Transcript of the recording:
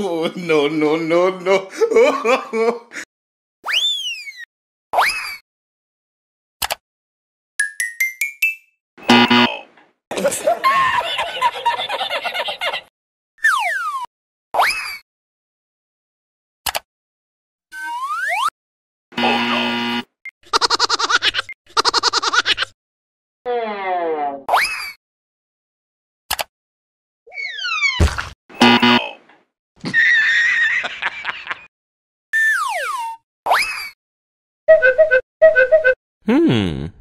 Oh, no, no, no, no. Hmm.